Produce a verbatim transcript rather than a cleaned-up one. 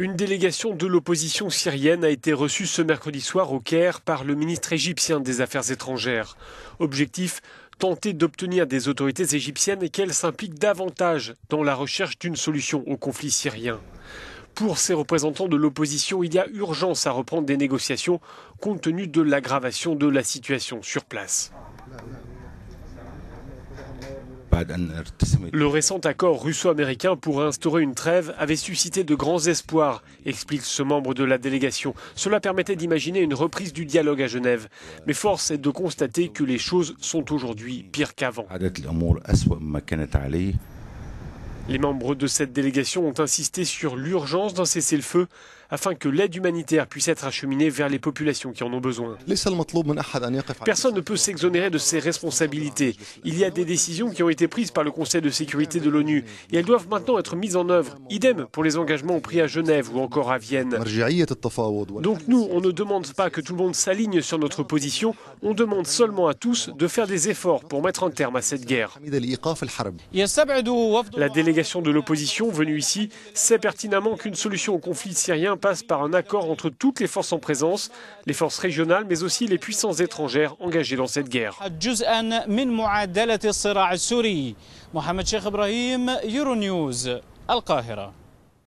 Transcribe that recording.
Une délégation de l'opposition syrienne a été reçue ce mercredi soir au Caire par le ministre égyptien des Affaires étrangères. Objectif, tenter d'obtenir des autorités égyptiennes qu'elles s'impliquent davantage dans la recherche d'une solution au conflit syrien. Pour ces représentants de l'opposition, il y a urgence à reprendre des négociations compte tenu de l'aggravation de la situation sur place. Le récent accord russo-américain pour instaurer une trêve avait suscité de grands espoirs, explique ce membre de la délégation. Cela permettait d'imaginer une reprise du dialogue à Genève. Mais force est de constater que les choses sont aujourd'hui pires qu'avant. Les membres de cette délégation ont insisté sur l'urgence d'un cessez-le-feu afin que l'aide humanitaire puisse être acheminée vers les populations qui en ont besoin. Personne ne peut s'exonérer de ses responsabilités. Il y a des décisions qui ont été prises par le Conseil de sécurité de l'ONU et elles doivent maintenant être mises en œuvre. Idem pour les engagements pris à Genève ou encore à Vienne. Donc nous, on ne demande pas que tout le monde s'aligne sur notre position, on demande seulement à tous de faire des efforts pour mettre un terme à cette guerre. La délégation La délégation de l'opposition venue ici sait pertinemment qu'une solution au conflit syrien passe par un accord entre toutes les forces en présence, les forces régionales, mais aussi les puissances étrangères engagées dans cette guerre.